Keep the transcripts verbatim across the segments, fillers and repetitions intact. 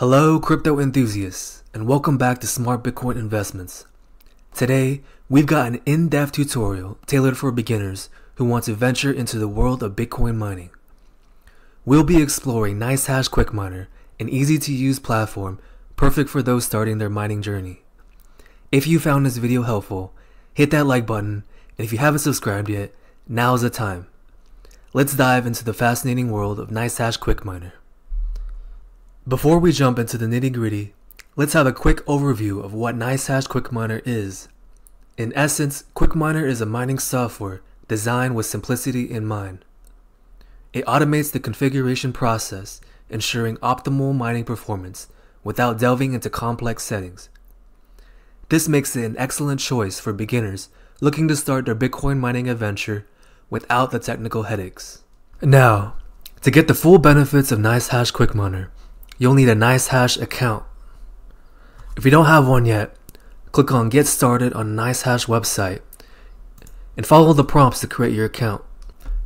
Hello crypto enthusiasts, and welcome back to Smart Bitcoin Investments. Today, we've got an in-depth tutorial tailored for beginners who want to venture into the world of Bitcoin mining. We'll be exploring NiceHash QuickMiner, an easy-to-use platform perfect for those starting their mining journey. If you found this video helpful, hit that like button, and if you haven't subscribed yet, now's the time. Let's dive into the fascinating world of NiceHash QuickMiner. Before we jump into the nitty-gritty, let's have a quick overview of what NiceHash QuickMiner is. In essence, QuickMiner is a mining software designed with simplicity in mind. It automates the configuration process, ensuring optimal mining performance without delving into complex settings. This makes it an excellent choice for beginners looking to start their Bitcoin mining adventure without the technical headaches. Now, to get the full benefits of NiceHash QuickMiner, you'll need a NiceHash account. If you don't have one yet, click on Get Started on NiceHash website and follow the prompts to create your account.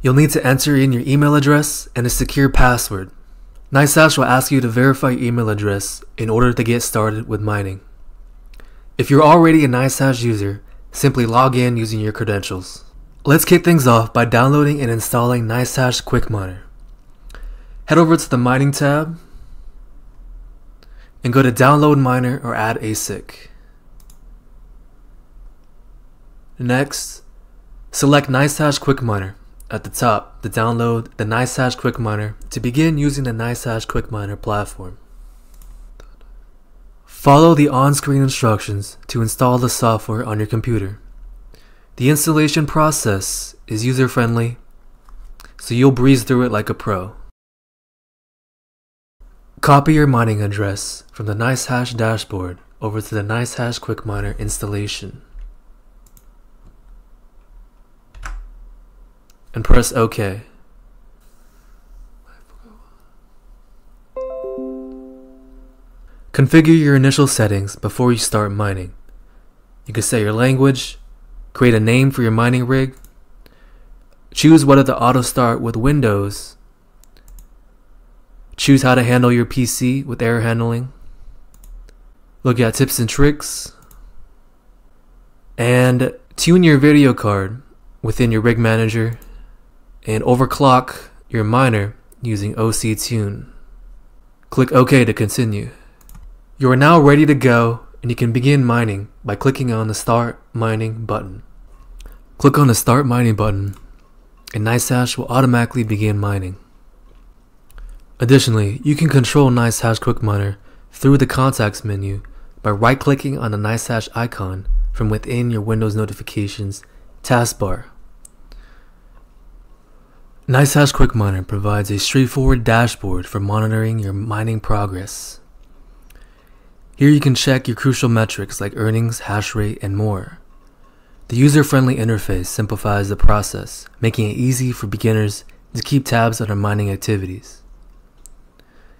You'll need to enter in your email address and a secure password. NiceHash will ask you to verify your email address in order to get started with mining. If you're already a NiceHash user, simply log in using your credentials. Let's kick things off by downloading and installing NiceHash QuickMiner. Head over to the Mining tab and go to Download Miner or Add A S I C. Next, select NiceHash QuickMiner at the top to download the NiceHash QuickMiner to begin using the NiceHash QuickMiner platform. Follow the on-screen instructions to install the software on your computer. The installation process is user-friendly, so you'll breeze through it like a pro. Copy your mining address from the NiceHash dashboard over to the NiceHash QuickMiner installation and press OK. Configure your initial settings before you start mining. You can set your language, create a name for your mining rig, choose whether to auto start with Windows, choose how to handle your P C with error handling, look at tips and tricks, and tune your video card within your rig manager and overclock your miner using O C Tune. Click OK to continue. You are now ready to go, and you can begin mining by clicking on the Start Mining button. Click on the Start Mining button and NiceHash will automatically begin mining. Additionally, you can control NiceHash QuickMiner through the Contacts menu by right-clicking on the NiceHash icon from within your Windows Notifications taskbar. NiceHash QuickMiner provides a straightforward dashboard for monitoring your mining progress. Here you can check your crucial metrics like earnings, hash rate, and more. The user-friendly interface simplifies the process, making it easy for beginners to keep tabs on their mining activities.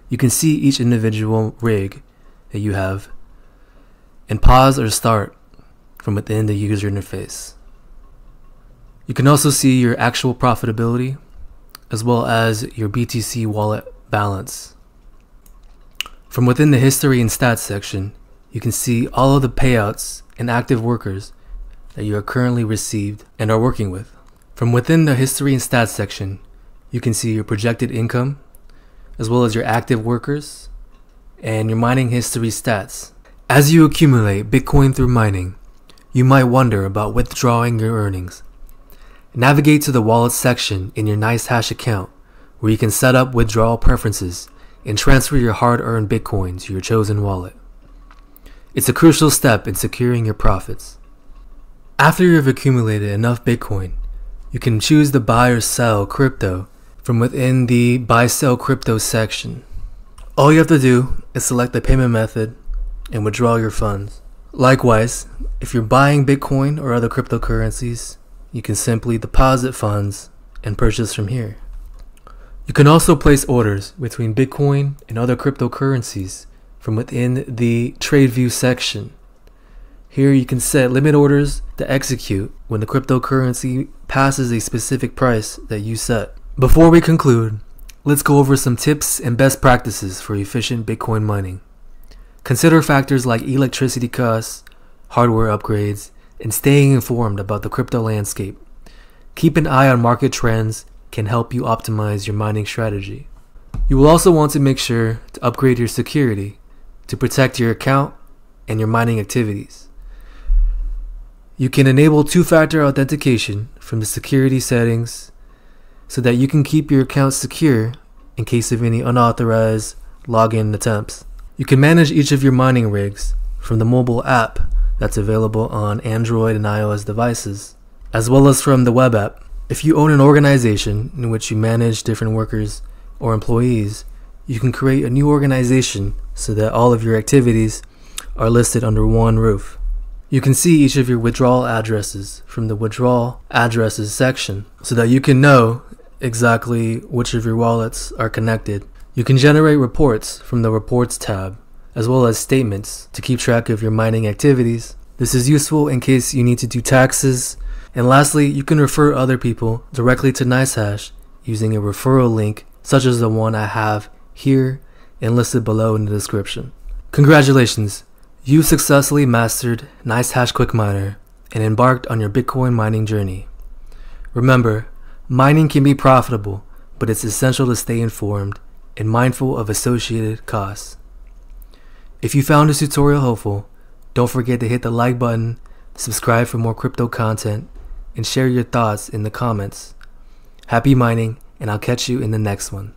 You can see each individual rig that you have and pause or start from within the user interface. You can also see your actual profitability as well as your B T C wallet balance. From within the history and stats section, you can see all of the payouts and active workers that you are currently received and are working with. From within the history and stats section, you can see your projected income, as well as your active workers and your mining history stats. As you accumulate Bitcoin through mining, you might wonder about withdrawing your earnings. Navigate to the wallet section in your NiceHash account where you can set up withdrawal preferences and transfer your hard-earned Bitcoin to your chosen wallet. It's a crucial step in securing your profits. After you have accumulated enough Bitcoin, you can choose to buy or sell crypto from within the Buy Sell Crypto section. All you have to do is select the payment method and withdraw your funds. Likewise, if you're buying Bitcoin or other cryptocurrencies, you can simply deposit funds and purchase from here. You can also place orders between Bitcoin and other cryptocurrencies from within the TradeView section. Here you can set limit orders to execute when the cryptocurrency passes a specific price that you set. Before we conclude, Let's go over some tips and best practices for efficient Bitcoin mining. Consider factors like electricity costs, hardware upgrades, and staying informed about the crypto landscape. Keep an eye on market trends can help you optimize your mining strategy. You will also want to make sure to upgrade your security to protect your account and your mining activities. You can enable two-factor authentication from the security settings so that you can keep your account secure in case of any unauthorized login attempts. You can manage each of your mining rigs from the mobile app that's available on Android and iOS devices, as well as from the web app. If you own an organization in which you manage different workers or employees, you can create a new organization so that all of your activities are listed under one roof. You can see each of your withdrawal addresses from the withdrawal addresses section so that you can know exactly which of your wallets are connected. You can generate reports from the reports tab, as well as statements to keep track of your mining activities. This is useful in case you need to do taxes. And lastly, you can refer other people directly to NiceHash using a referral link such as the one I have here and listed below in the description. Congratulations! You've successfully mastered NiceHash QuickMiner and embarked on your Bitcoin mining journey. Remember, mining can be profitable, but it's essential to stay informed and mindful of associated costs. If you found this tutorial helpful, don't forget to hit the like button, subscribe for more crypto content, and share your thoughts in the comments. Happy mining, and I'll catch you in the next one.